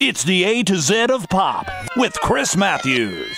It's the A to Z of pop with Chris Matthews.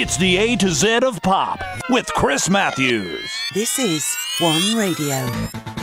It's the A to Z of pop with Chris Matthews. This is One Radio.